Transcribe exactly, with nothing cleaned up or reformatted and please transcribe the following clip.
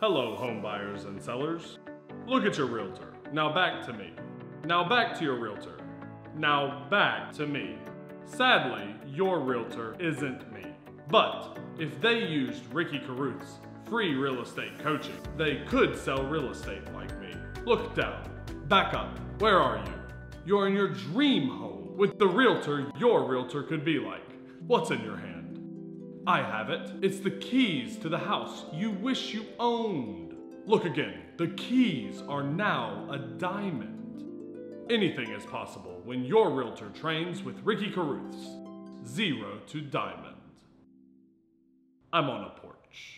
Hello, home buyers and sellers. Look at your realtor. Now back to me. Now back to your realtor. Now back to me. Sadly, your realtor isn't me. But if they used Ricky Carruth's free real estate coaching, they could sell real estate like me. Look down. Back up. Where are you? You're in your dream home with the realtor your realtor could be like. What's in your hand? I have it. It's the keys to the house you wish you owned. Look again. The keys are now a diamond. Anything is possible when your realtor trains with Ricky Carruth's Zero to Diamond. I'm on a porch.